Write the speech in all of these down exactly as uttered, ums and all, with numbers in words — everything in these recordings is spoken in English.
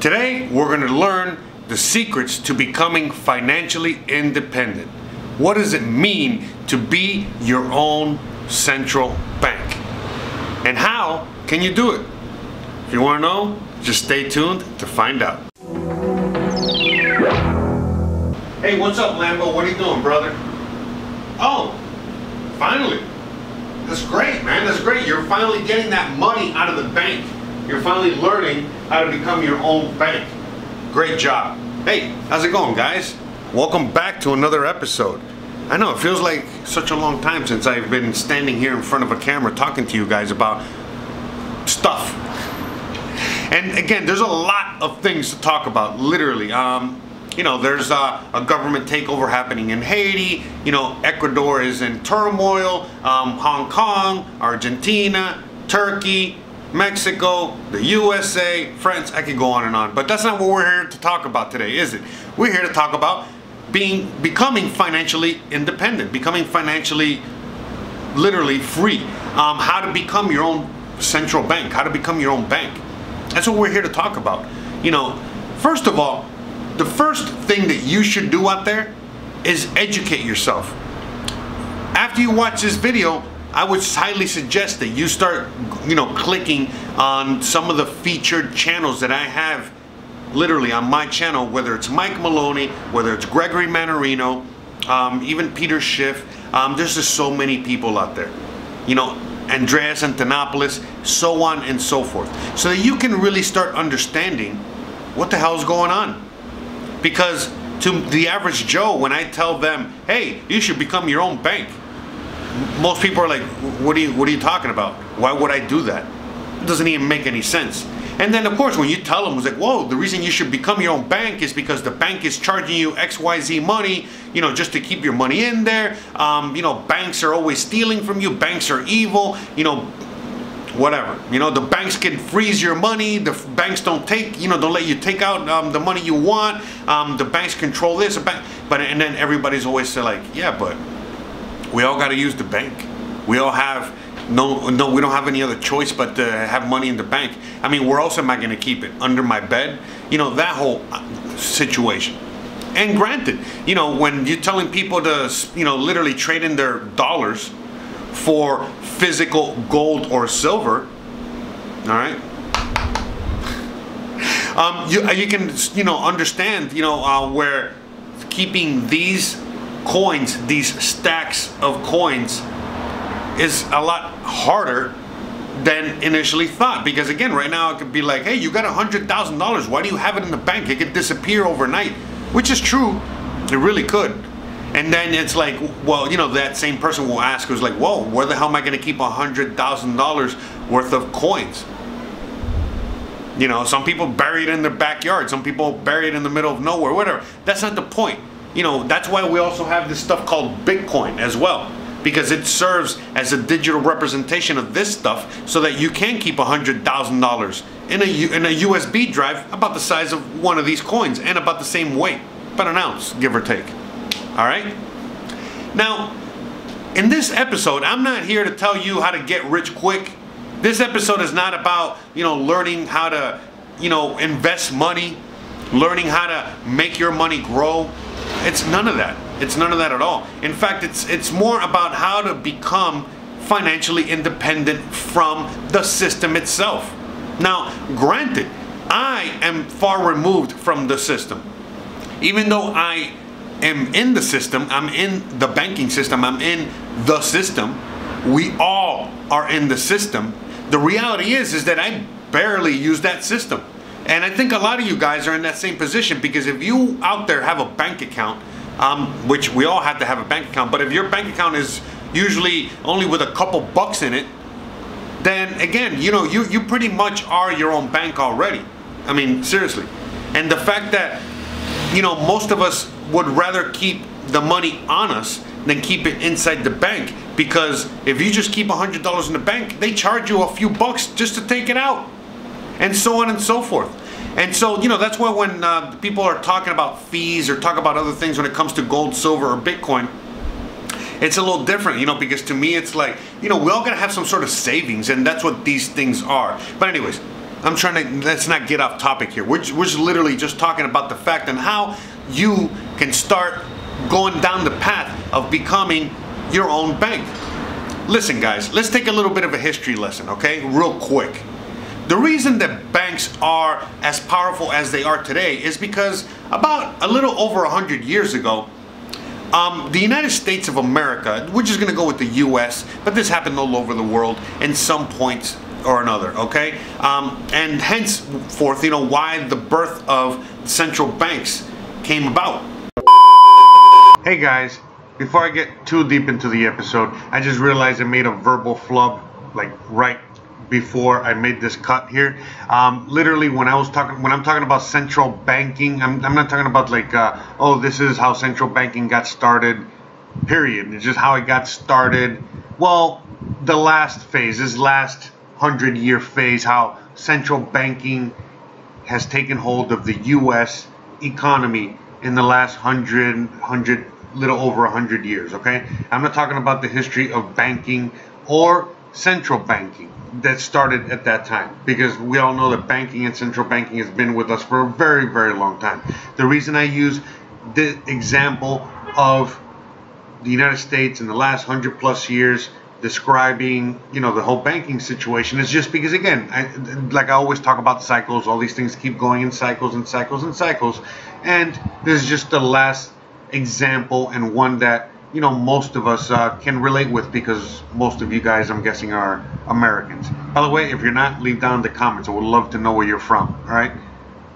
Today, we're going to learn the secrets to becoming financially independent. What does it mean to be your own central bank? And how can you do it? If you want to know, just stay tuned to find out. Hey, what's up, Lambo? What are you doing, brother? Oh, finally. That's great, man. That's great. You're finally getting that money out of the bank. You're finally learning how to become your own bank. Great job. Hey, how's it going, guys? Welcome back to another episode. I know it feels like such a long time since I've been standing here in front of a camera talking to you guys about stuff. And again, there's a lot of things to talk about, literally. Um, you know, there's uh, a government takeover happening in Haiti. You know, Ecuador is in turmoil. Um, Hong Kong, Argentina, Turkey, Mexico, the U S A, France. I could go on and on, but that's not what we're here to talk about today, is it? We're here to talk about being, becoming financially independent, becoming financially, literally free. Um, how to become your own central bank, how to become your own bank. That's what we're here to talk about. You know, first of all, the first thing that you should do out there is educate yourself. After you watch this video, I would highly suggest that you start, you know, clicking on some of the featured channels that I have literally on my channel, whether it's Mike Maloney, whether it's Gregory Manorino, um, even Peter Schiff. Um, there's just so many people out there, you know, Andreas Antonopoulos, so on and so forth, so that you can really start understanding what the hell's going on. Because to the average Joe, when I tell them, hey, you should become your own bank, most people are like, what are you, what are you talking about? Why would I do that? It doesn't even make any sense. And then, of course, when you tell them, it's like, whoa, the reason you should become your own bank is because the bank is charging you X Y Z money, you know, just to keep your money in there. Um, you know, banks are always stealing from you. Banks are evil, you know, whatever. You know, the banks can freeze your money. The banks don't take, you know, don't let you take out um, the money you want. Um, the banks control this. Bank. But, and then everybody's always like, yeah, but we all got to use the bank. We all have... No, no, we don't have any other choice but to have money in the bank. I mean, where else am I going to keep it? Under my bed? You know, that whole situation. And granted, you know, when you're telling people to, you know, literally trade in their dollars for physical gold or silver, all right? Um, you, you can, you know, understand, you know, uh, where keeping these coins, these stacks of coins, is a lot harder than initially thought. Because again, right now it could be like, hey, you got a hundred thousand dollars, why do you have it in the bank? It could disappear overnight, which is true, it really could. And then it's like, well, you know, that same person will ask, who's like, whoa, where the hell am I gonna keep a hundred thousand dollars worth of coins? You know, some people bury it in their backyard, some people bury it in the middle of nowhere, whatever. That's not the point. You know, that's why we also have this stuff called Bitcoin as well, because it serves as a digital representation of this stuff so that you can keep a hundred thousand dollars in a, in a U S B drive about the size of one of these coins and about the same weight, about an ounce, give or take. All right? Now, in this episode, I'm not here to tell you how to get rich quick. This episode is not about, you know, learning how to, you know, invest money, learning how to make your money grow. It's none of that. It's none of that at all. In fact, it's it's more about how to become financially independent from the system itself. Now, granted, I am far removed from the system. Even though I am in the system, I'm in the banking system, I'm in the system, we all are in the system. The reality is, is that I barely use that system. And I think a lot of you guys are in that same position, because if you out there have a bank account, um, which we all have to have a bank account, but if your bank account is usually only with a couple bucks in it, then again, you know, you, you pretty much are your own bank already. I mean, seriously. And the fact that, you know, most of us would rather keep the money on us than keep it inside the bank, because if you just keep a hundred dollars in the bank, they charge you a few bucks just to take it out. And so on and so forth. And so, you know, that's why when uh, people are talking about fees or talk about other things when it comes to gold, silver, or Bitcoin, it's a little different, you know, because to me it's like, you know, we all gotta have some sort of savings, and that's what these things are. But anyways, I'm trying to, let's not get off topic here. We're, we're just literally just talking about the fact and how you can start going down the path of becoming your own bank. Listen guys, let's take a little bit of a history lesson, okay? Real quick. The reason that banks are as powerful as they are today is because about a little over one hundred years ago, um, the United States of America, we're just gonna go with the U S, but this happened all over the world in some points or another, okay? Um, and henceforth, you know, why the birth of central banks came about. Hey guys, before I get too deep into the episode, I just realized I made a verbal flub, like right before I made this cut here. Um, literally when I was talking, when I'm talking about central banking, I'm, I'm not talking about like, uh, oh, this is how central banking got started, period. It's just how it got started. Well, the last phase, this last hundred year phase, how central banking has taken hold of the U S economy in the last hundred, hundred, little over a hundred years, okay? I'm not talking about the history of banking or central banking that started at that time, because we all know that banking and central banking has been with us for a very, very long time. The reason I use the example of the United States in the last hundred plus years describing, you know, the whole banking situation is just because, again, I, like I always talk about cycles, all these things keep going in cycles and cycles and cycles, and this is just the last example and one that, you know, most of us uh, can relate with, because most of you guys, I'm guessing, are Americans. By the way, if you're not, leave down the comments. I would love to know where you're from, all right?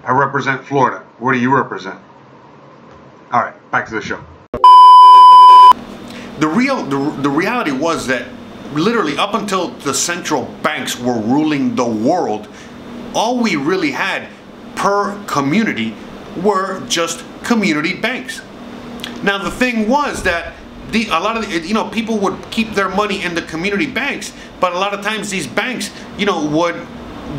I represent Florida. Where do you represent? All right, back to the show. The real, the, the reality was that literally up until the central banks were ruling the world, all we really had per community were just community banks. Now, the thing was that the, a lot of, the, you know, people would keep their money in the community banks, but a lot of times these banks, you know, would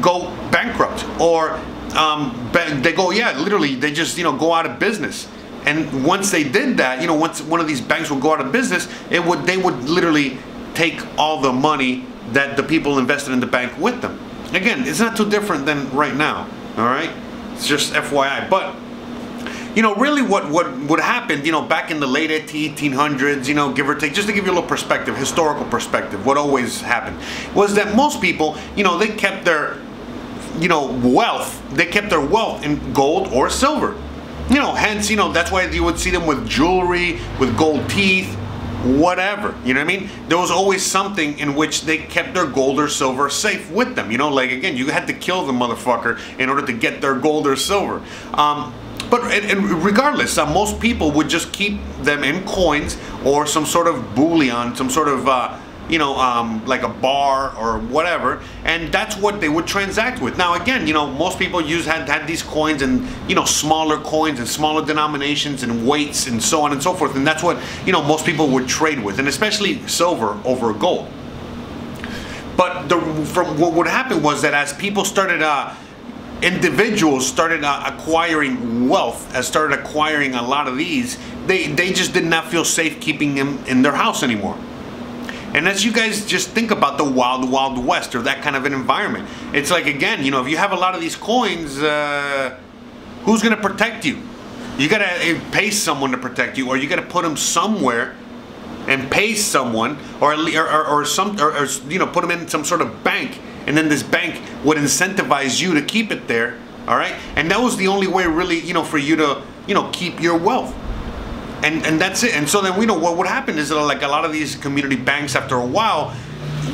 go bankrupt, or um, they go, yeah, literally, they just, you know, go out of business. And once they did that, you know, once one of these banks would go out of business, it would, they would literally take all the money that the people invested in the bank with them. Again, it's not too different than right now, all right? It's just F Y I. But you know, really what, what, what happened, you know, back in the late eighteen hundreds, you know, give or take, just to give you a little perspective, historical perspective, what always happened, was that most people, you know, they kept their, you know, wealth, they kept their wealth in gold or silver. You know, hence, you know, that's why you would see them with jewelry, with gold teeth, whatever, you know what I mean? There was always something in which they kept their gold or silver safe with them, you know, like, again, you had to kill the motherfucker in order to get their gold or silver. Um... But and regardless, uh, most people would just keep them in coins or some sort of bullion, some sort of, uh, you know, um, like a bar or whatever, and that's what they would transact with. Now, again, you know, most people use had, had these coins and, you know, smaller coins and smaller denominations and weights and so on and so forth, and that's what, you know, most people would trade with, and especially silver over gold. But the, from what would happen was that as people started... Uh, individuals started uh, acquiring wealth, uh, started acquiring a lot of these, they, they just did not feel safe keeping them in their house anymore. And as you guys just think about the wild, wild west or that kind of an environment, it's like, again, you know, if you have a lot of these coins, uh, who's going to protect you? You got to pay someone to protect you, or you got to put them somewhere and pay someone, or, or, or, some, or, or you know, put them in some sort of bank. And then this bank would incentivize you to keep it there, all right? And that was the only way, really, you know, for you to, you know, keep your wealth. And and that's it. And so then we know what would happen is that, like, a lot of these community banks, after a while,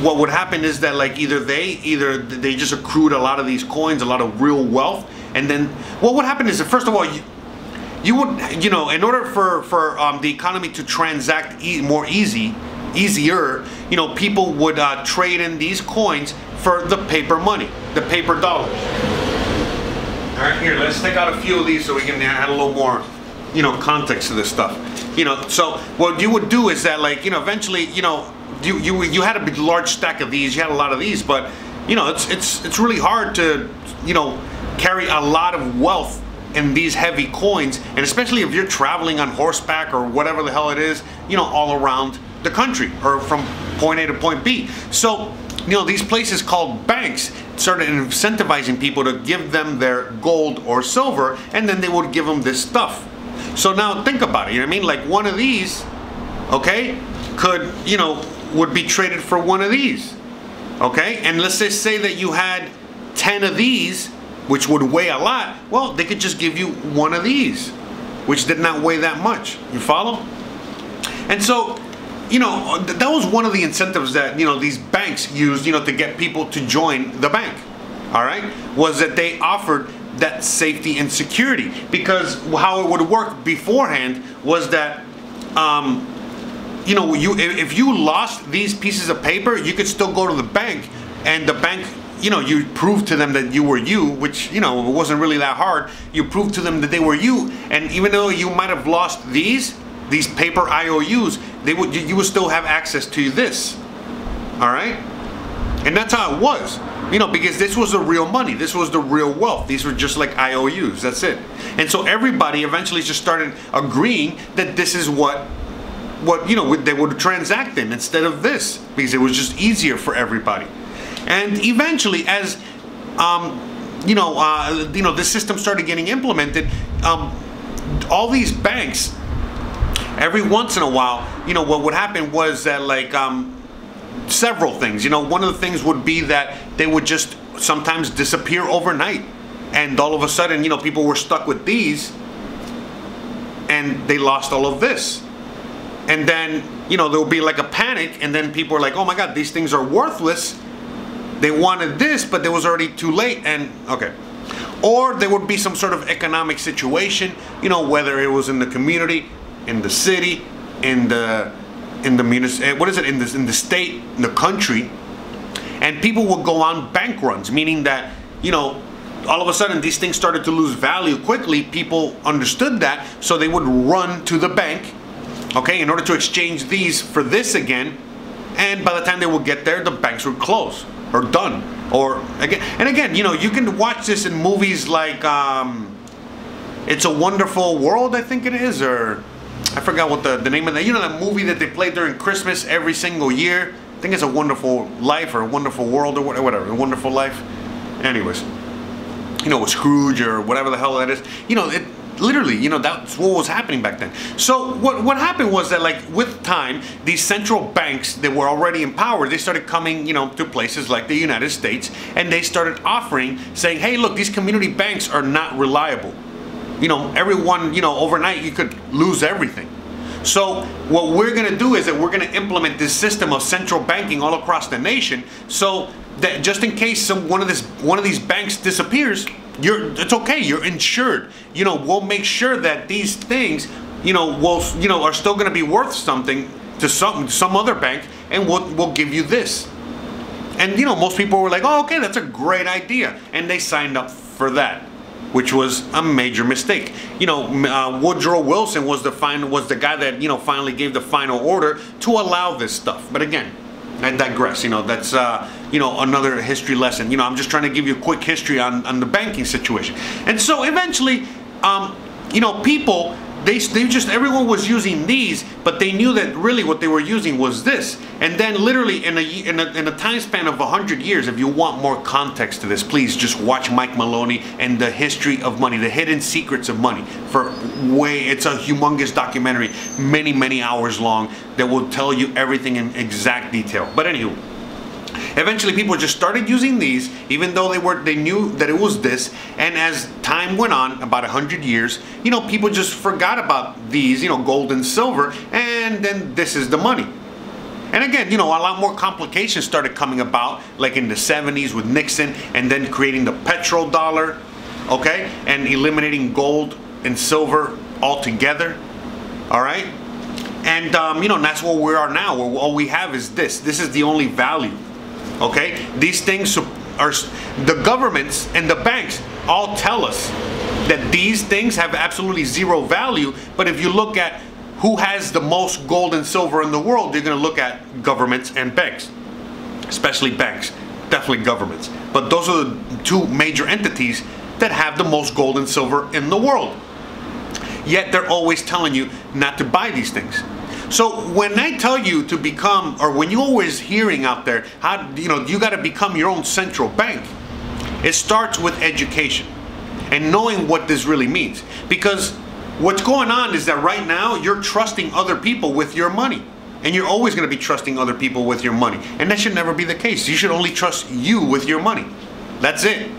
what would happen is that, like, either they either they just accrued a lot of these coins, a lot of real wealth, and then what would happen is that, first of all, you, you would, you know, in order for for um, the economy to transact e more easy, easier, you know, people would uh, trade in these coins for the paper money, the paper dollars. All right, here, let's take out a few of these so we can add a little more, you know, context to this stuff. You know, so what you would do is that, like, you know, eventually, you know, you you, you had a big, large stack of these, you had a lot of these, but, you know, it's, it's, it's really hard to, you know, carry a lot of wealth in these heavy coins, and especially if you're traveling on horseback or whatever the hell it is, you know, all around the country or from point A to point B. So you know, these places called banks started incentivizing people to give them their gold or silver, and then they would give them this stuff. So now think about it, you know what I mean? Like one of these, okay, could, you know, would be traded for one of these, okay? And let's just say that you had ten of these, which would weigh a lot. Well, they could just give you one of these, which did not weigh that much. You follow? And so, you know, that was one of the incentives that, you know, these banks used, you know, to get people to join the bank, all right, was that they offered that safety and security. Because how it would work beforehand was that, um, you know, you if you lost these pieces of paper, you could still go to the bank, and the bank, you know, you proved to them that you were you, which, you know, it wasn't really that hard. You proved to them that they were you, and even though you might have lost these, these paper I O Us, they would, you would still have access to this, all right? And that's how it was, you know, because this was the real money. This was the real wealth. These were just like I O Us, that's it. And so everybody eventually just started agreeing that this is what, what you know, they would transact in instead of this, because it was just easier for everybody. And eventually, as, um, you know, uh, you know, this system started getting implemented, um, all these banks, every once in a while, you know, what would happen was that, like, um, several things, you know, one of the things would be that they would just sometimes disappear overnight. And all of a sudden, you know, people were stuck with these and they lost all of this. And then, you know, there'll be like a panic, and then people are like, oh my God, these things are worthless. They wanted this, but it was already too late, and okay. Or there would be some sort of economic situation, you know, whether it was in the community, in the city, in the in the municipal, what is it, in the in the state, in the country, and people would go on bank runs, meaning that, you know, all of a sudden these things started to lose value quickly. People understood that, so they would run to the bank, okay, in order to exchange these for this again. And by the time they would get there, the banks would close or done, or again and again. You know, you can watch this in movies like um, It's a Wonderful World, I think it is, or I forgot what the, the name of that, you know, that movie that they play during Christmas every single year. I think it's A Wonderful Life or A Wonderful World or whatever, A Wonderful Life. Anyways, you know, with Scrooge or whatever the hell that is. You know, it literally, you know, that's what was happening back then. So what, what happened was that, like, with time, these central banks that were already in power, they started coming, you know, to places like the United States, and they started offering, saying, hey, look, these community banks are not reliable. You know, everyone, you know, overnight you could lose everything. So what we're gonna do is that we're gonna implement this system of central banking all across the nation, so that just in case some one of this one of these banks disappears, you're it's okay, you're insured. You know, we'll make sure that these things, you know, will you know are still gonna be worth something to some some other bank, and we'll we'll give you this. And you know, most people were like, oh, okay, that's a great idea, and they signed up for that, which was a major mistake. You know, uh, Woodrow Wilson was the final, was the guy that, you know, finally gave the final order to allow this stuff. But again, I digress. You know, that's, uh, you know, another history lesson. You know, I'm just trying to give you a quick history on, on the banking situation. And so eventually, um, you know, people, they, they just, everyone was using these, but they knew that really what they were using was this. And then literally in a, in a, in a time span of one hundred years, if you want more context to this, please just watch Mike Maloney and The History of Money, The Hidden Secrets of Money. For way, it's a humongous documentary, many, many hours long, that will tell you everything in exact detail. But anywho, eventually people just started using these, even though they were they knew that it was this. And as time went on, about a hundred years, you know, people just forgot about these, you know, gold and silver, and then this is the money. And again, you know, a lot more complications started coming about, like in the seventies with Nixon, and then creating the petrodollar, okay, and eliminating gold and silver altogether, all right? And, um, you know, and that's where we are now, where all we have is this. This is the only value. Okay, these things are, the governments and the banks all tell us that these things have absolutely zero value. But if you look at who has the most gold and silver in the world, you're gonna look at governments and banks, especially banks, definitely governments. But those are the two major entities that have the most gold and silver in the world. Yet they're always telling you not to buy these things. So when I tell you to become, or when you're always hearing out there, how, you know, you got to become your own central bank, it starts with education and knowing what this really means. Because what's going on is that right now you're trusting other people with your money. And you're always going to be trusting other people with your money. And that should never be the case. You should only trust you with your money. That's it.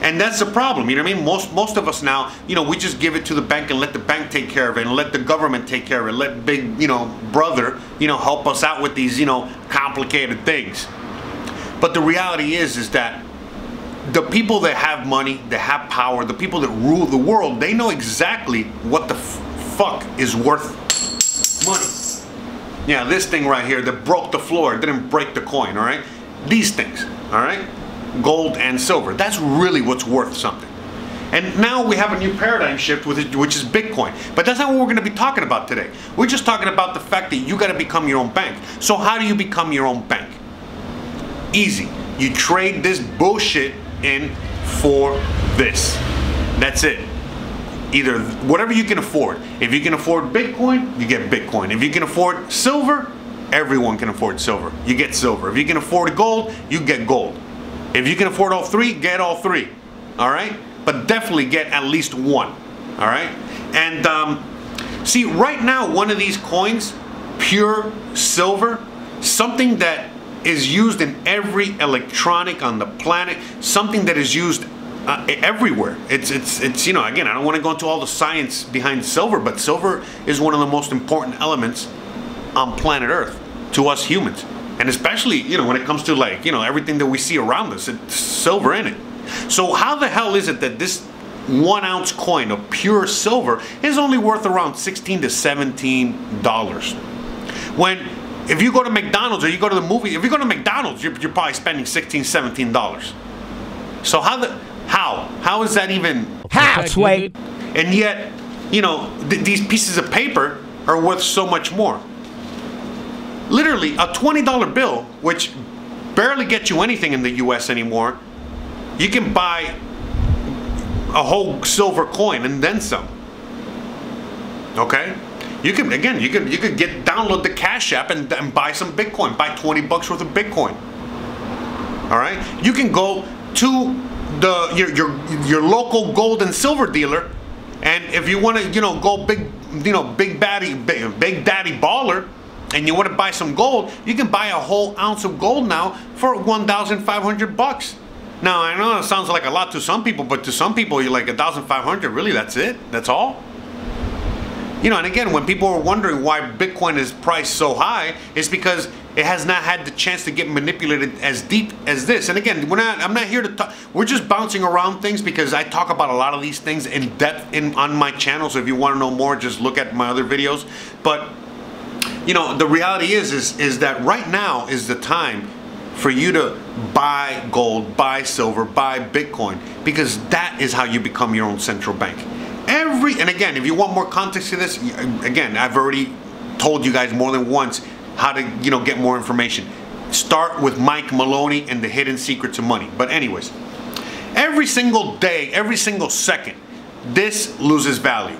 And that's the problem, you know what I mean? Most most of us now, you know, we just give it to the bank and let the bank take care of it and let the government take care of it, let big, you know, brother, you know, help us out with these, you know, complicated things. But the reality is, is that the people that have money, that have power, the people that rule the world, they know exactly what the f fuck is worth money. Yeah, this thing right here that broke the floor, didn't break the coin, all right? These things, all right? Gold and silver. That's really what's worth something. And now we have a new paradigm shift with it, which is Bitcoin. But that's not what we're going to be talking about today. We're just talking about the fact that you got to become your own bank. So how do you become your own bank? Easy. You trade this bullshit in for this. That's it. Either whatever you can afford. If you can afford Bitcoin, you get Bitcoin. If you can afford silver, everyone can afford silver. You get silver. If you can afford gold, you get gold. If you can afford all three, get all three, all right? But definitely get at least one, all right? And um, see, right now, one of these coins, pure silver, something that is used in every electronic on the planet, something that is used uh, everywhere. It's, it's, it's, you know, again, I don't want to go into all the science behind silver, but silver is one of the most important elements on planet Earth to us humans. And especially, you know, when it comes to, like, you know, everything that we see around us, it's silver in it. So how the hell is it that this one ounce coin of pure silver is only worth around sixteen to seventeen dollars? When if you go to McDonald's or you go to the movie, if you go to McDonald's, you're, you're probably spending sixteen, seventeen dollars. So how the, how, how is that even? How, wait. And yet, you know, th these pieces of paper are worth so much more. Literally, a twenty dollar bill, which barely gets you anything in the U S anymore, you can buy a whole silver coin and then some. Okay? You can, again, you could you could get download the Cash App and, and buy some Bitcoin. Buy twenty bucks worth of Bitcoin. All right? You can go to the your your, your local gold and silver dealer, and if you want to, you know, go big, you know, big daddy, big, big daddy baller, and you want to buy some gold, you can buy a whole ounce of gold now for one thousand five hundred bucks. Now, I know it sounds like a lot to some people, but to some people, you're like, one thousand five hundred, really, that's it? That's all? You know, and again, when people are wondering why Bitcoin is priced so high, it's because it has not had the chance to get manipulated as deep as this. And again, we're not, I'm not here to talk, we're just bouncing around things because I talk about a lot of these things in depth in, on my channel, so if you want to know more, just look at my other videos. But you know, the reality is, is, is that right now is the time for you to buy gold, buy silver, buy Bitcoin, because that is how you become your own central bank. Every, and again, if you want more context to this, again, I've already told you guys more than once how to, you know, get more information. Start with Mike Maloney and the Hidden Secrets of Money. But anyways, every single day, every single second, this loses value.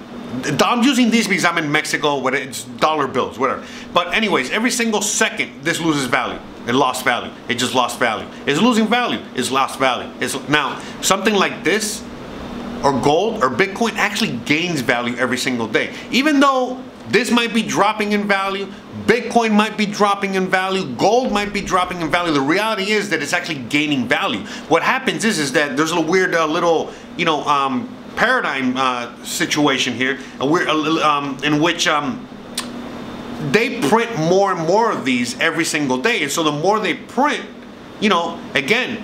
I'm using these because I'm in Mexico, but it's dollar bills, whatever. But anyways, every single second, this loses value. It lost value. It just lost value. It's losing value. It's lost value. It's, now, something like this, or gold, or Bitcoin, actually gains value every single day. Even though this might be dropping in value, Bitcoin might be dropping in value, gold might be dropping in value, the reality is that it's actually gaining value. What happens is, is that there's a weird uh, little, you know, um... paradigm uh, situation here, we're, um, in which um, they print more and more of these every single day, and so the more they print, you know, again,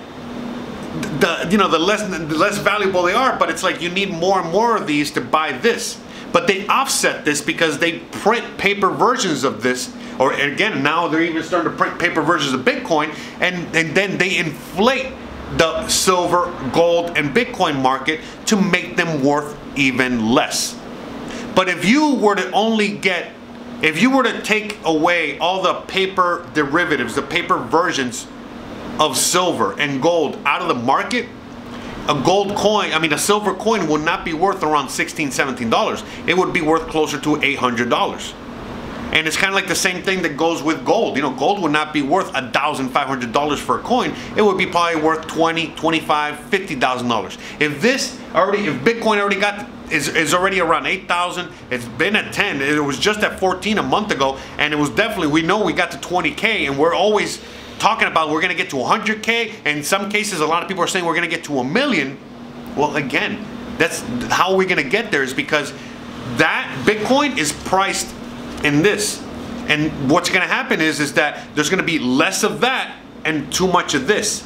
the you know the less the less valuable they are. But it's like you need more and more of these to buy this, but they offset this because they print paper versions of this, or again now they're even starting to print paper versions of Bitcoin, and and then they inflate the silver, gold, and Bitcoin market to make them worth even less. But if you were to only get, if you were to take away all the paper derivatives, the paper versions of silver and gold out of the market, a gold coin, I mean a silver coin will not be worth around sixteen, seventeen dollars. It would be worth closer to eight hundred dollars. And it's kind of like the same thing that goes with gold. You know, gold would not be worth one thousand five hundred dollars for a coin. It would be probably worth twenty thousand dollars, twenty-five thousand dollars, fifty thousand dollars. If this already, if Bitcoin already got, is, is already around eight thousand, it's been at ten, it was just at fourteen a month ago, and it was definitely, we know we got to twenty K, and we're always talking about we're going to get to one hundred K, and in some cases a lot of people are saying we're going to get to a million. Well, again, that's how we're going to get there, is because that Bitcoin is priced in this, and what's going to happen is is that there's going to be less of that and too much of this.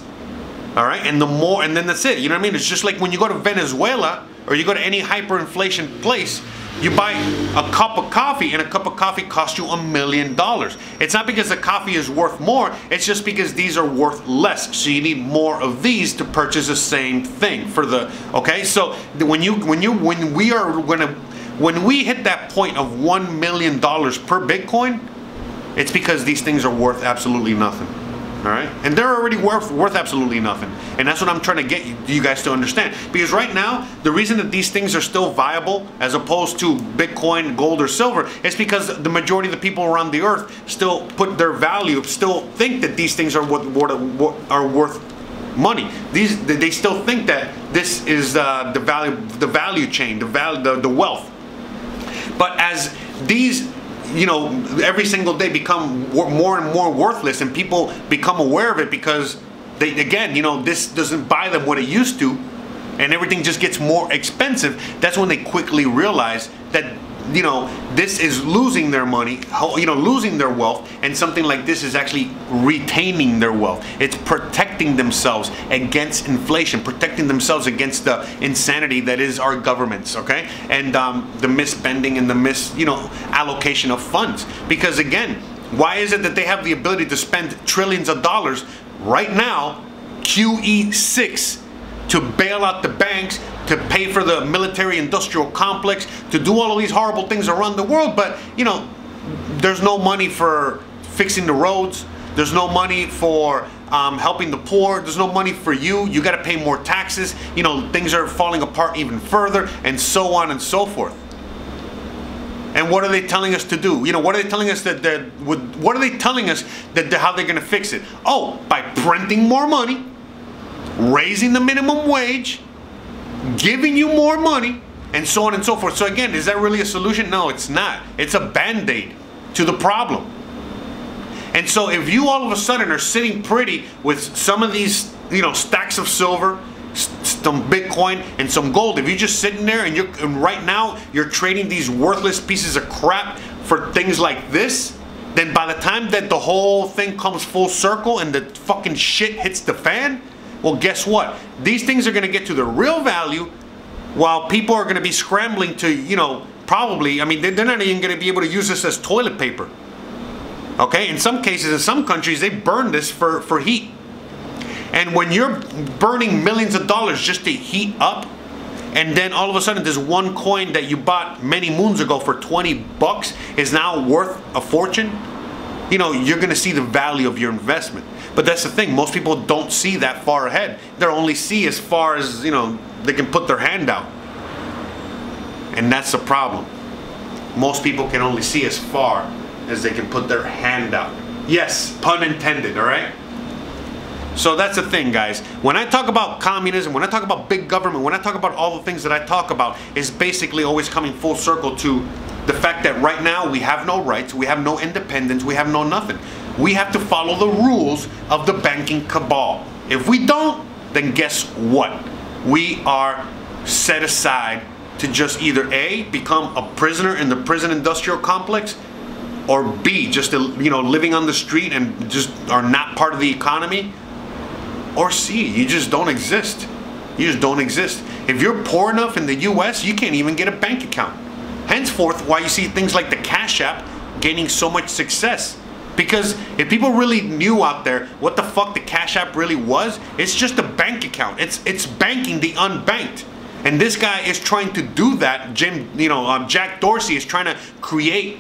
All right, and the more, and then that's it. You know what I mean? It's just like when you go to Venezuela or you go to any hyperinflation place, you buy a cup of coffee, and a cup of coffee costs you a million dollars. It's not because the coffee is worth more, it's just because these are worth less, so you need more of these to purchase the same thing for the. Okay, so when you when you when we are going to When we hit that point of one million dollars per Bitcoin, it's because these things are worth absolutely nothing, all right? And they're already worth, worth absolutely nothing. And that's what I'm trying to get you, you guys to understand. Because right now, the reason that these things are still viable, as opposed to Bitcoin, gold, or silver, is because the majority of the people around the earth still put their value, still think that these things are worth, worth, are worth money. These, they still think that this is uh, the, value, the value chain, the, value, the, the wealth. But as these, you know, every single day become more and more worthless, and people become aware of it because they, again, you know, this doesn't buy them what it used to, and everything just gets more expensive. That's when they quickly realize that, you know, this is losing their money, you know, losing their wealth, and something like this is actually retaining their wealth. It's protecting themselves against inflation, protecting themselves against the insanity that is our governments, okay? And um, the misspending and the mis, you know, allocation of funds. Because again, why is it that they have the ability to spend trillions of dollars right now, Q E six, to bail out the banks, to pay for the military-industrial complex, to do all of these horrible things around the world? But, you know, there's no money for fixing the roads. There's no money for um, helping the poor. There's no money for you. You got to pay more taxes. You know, things are falling apart even further, and so on and so forth. And what are they telling us to do? You know, what are they telling us that they're, what are they telling us that they're, how they're going to fix it? Oh, by printing more money, raising the minimum wage, giving you more money, and so on and so forth. So again, is that really a solution? No, it's not. It's a band-aid to the problem. And so if you all of a sudden are sitting pretty with some of these, you know, stacks of silver, some Bitcoin, and some gold, if you're just sitting there and you're and right now you're trading these worthless pieces of crap for things like this, then by the time that the whole thing comes full circle and the fucking shit hits the fan, well, guess what? These things are going to get to their real value, while people are going to be scrambling to, you know, probably, I mean, they're not even going to be able to use this as toilet paper. Okay? In some cases, in some countries, they burn this for, for heat. And when you're burning millions of dollars just to heat up, and then all of a sudden this one coin that you bought many moons ago for twenty bucks is now worth a fortune, you know, you're going to see the value of your investment. But that's the thing, most people don't see that far ahead. They only see as far as, you know, they can put their hand out. And that's the problem. Most people can only see as far as they can put their hand out. Yes, pun intended, all right? So that's the thing, guys. When I talk about communism, when I talk about big government, when I talk about all the things that I talk about, it's basically always coming full circle to the fact that right now we have no rights, we have no independence, we have no nothing. We have to follow the rules of the banking cabal. If we don't, then guess what? We are set aside to just either A, become a prisoner in the prison industrial complex, or B, just, you know, living on the street and just are not part of the economy, or C, you just don't exist. You just don't exist. If you're poor enough in the U S, you can't even get a bank account. Henceforth, why you see things like the Cash App gaining so much success. Because if people really knew out there what the fuck the Cash App really was, it's just a bank account. It's it's banking the unbanked, and this guy is trying to do that. Jim, you know, um, Jack Dorsey is trying to create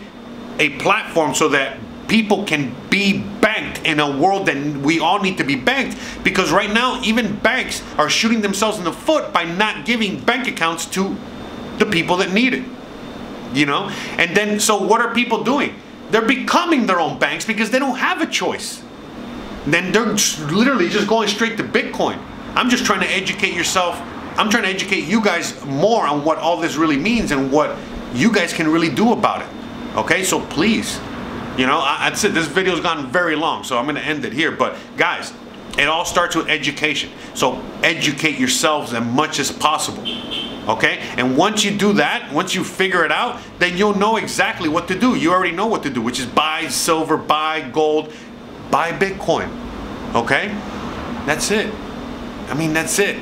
a platform so that people can be banked in a world that we all need to be banked. Because right now, even banks are shooting themselves in the foot by not giving bank accounts to the people that need it. You know, and then so what are people doing? They're becoming their own banks because they don't have a choice. Then they're literally just going straight to Bitcoin. I'm just trying to educate yourself. I'm trying to educate you guys more on what all this really means and what you guys can really do about it. Okay, so please, you know, I, that's it. This video's gone very long, so I'm going to end it here. But guys, it all starts with education. So educate yourselves as much as possible. Okay, and once you do that, once you figure it out, then you'll know exactly what to do. You already know what to do, which is buy silver, buy gold, buy Bitcoin. Okay, that's it. I mean, that's it.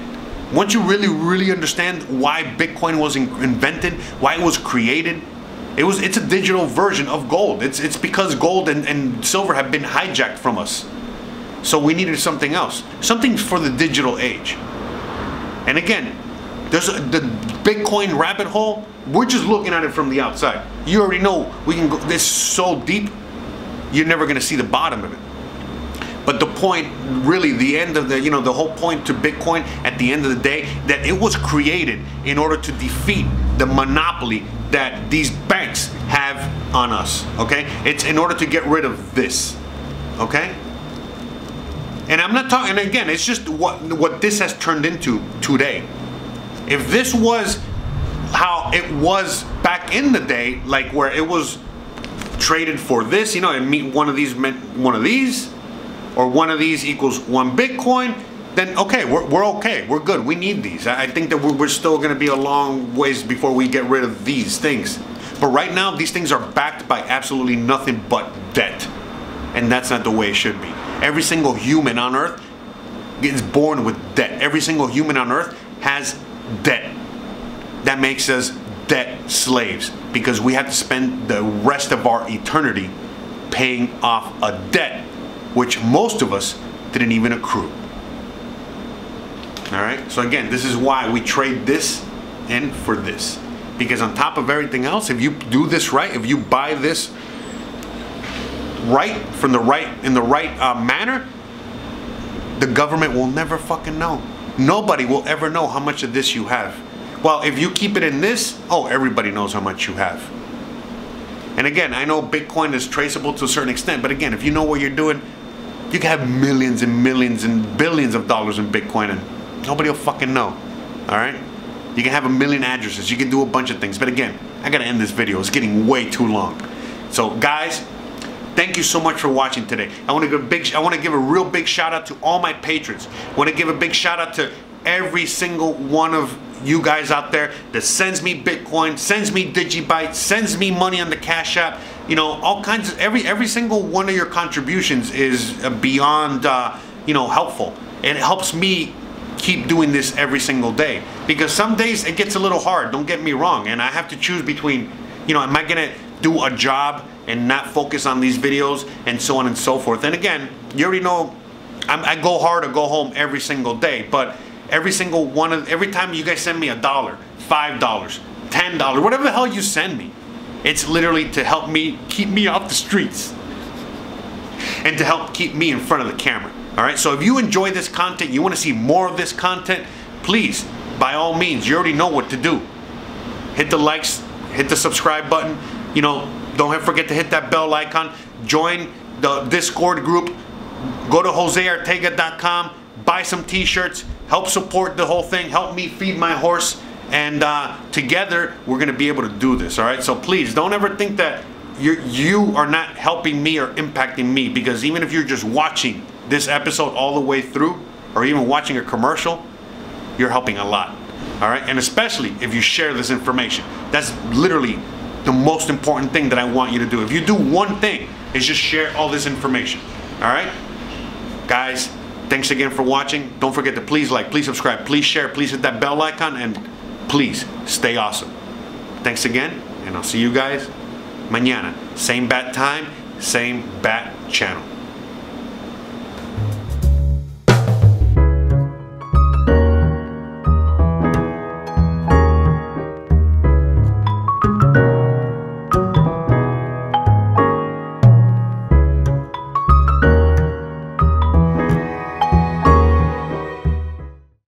Once you really, really understand why Bitcoin was in invented, why it was created, it was it's a digital version of gold. It's it's because gold and, and silver have been hijacked from us. So we needed something else, something for the digital age. And again, there's a, the Bitcoin rabbit hole. We're just looking at it from the outside. You already know we can go this so deep, you're never going to see the bottom of it. But the point, really, the end of the, you know, the whole point to Bitcoin at the end of the day, that it was created in order to defeat the monopoly that these banks have on us. Okay, it's in order to get rid of this. Okay. And I'm not talking, again, it's just what, what this has turned into today. If this was how it was back in the day, like where it was traded for this, you know, and meet one of these meant one of these, or one of these equals one Bitcoin, then okay, we're, we're okay, we're good, we need these. I think that we're still gonna be a long ways before we get rid of these things. But right now, these things are backed by absolutely nothing but debt. And that's not the way it should be. Every single human on earth is born with debt. Every single human on earth has debt. That makes us debt slaves because we have to spend the rest of our eternity paying off a debt which most of us didn't even accrue. All right, so again, this is why we trade this in for this, because on top of everything else, if you do this right, if you buy this right from the right in the right uh, manner, the government will never fucking know. Nobody will ever know how much of this you have. Well, if you keep it in this, oh, everybody knows how much you have. And again, I know Bitcoin is traceable to a certain extent, but again, if you know what you're doing, you can have millions and millions and billions of dollars in Bitcoin and nobody will fucking know. All right, you can have a million addresses, you can do a bunch of things, but again, I gotta end this video, it's getting way too long. So guys, thank you so much for watching today. I want to give a big, I want to give a real big shout out to all my patrons. I want to give a big shout out to every single one of you guys out there that sends me Bitcoin, sends me DigiByte, sends me money on the Cash App. You know, all kinds of every every single one of your contributions is beyond uh, you know, helpful, and it helps me keep doing this every single day. Because some days it gets a little hard. Don't get me wrong, and I have to choose between, you know, am I gonna do a job and not focus on these videos and so on and so forth. And again, you already know I'm, I go hard or go home every single day. But every single one of every time you guys send me a dollar, five dollars, ten dollars, whatever the hell you send me, it's literally to help me keep me off the streets and to help keep me in front of the camera. All right. So if you enjoy this content, you want to see more of this content, please, by all means, you already know what to do. Hit the likes, hit the subscribe button. You know, don't forget to hit that bell icon. Join the Discord group. Go to jose artega dot com. Buy some t-shirts. Help support the whole thing. Help me feed my horse. And uh, together, we're going to be able to do this. All right? So please, don't ever think that you're, you are not helping me or impacting me. Because even if you're just watching this episode all the way through, or even watching a commercial, you're helping a lot. All right? And especially if you share this information. That's literally the most important thing that I want you to do. If you do one thing, is just share all this information. All right? Guys, thanks again for watching. Don't forget to please like, please subscribe, please share, please hit that bell icon, and please stay awesome. Thanks again, and I'll see you guys mañana. Same bat time, same bat channel.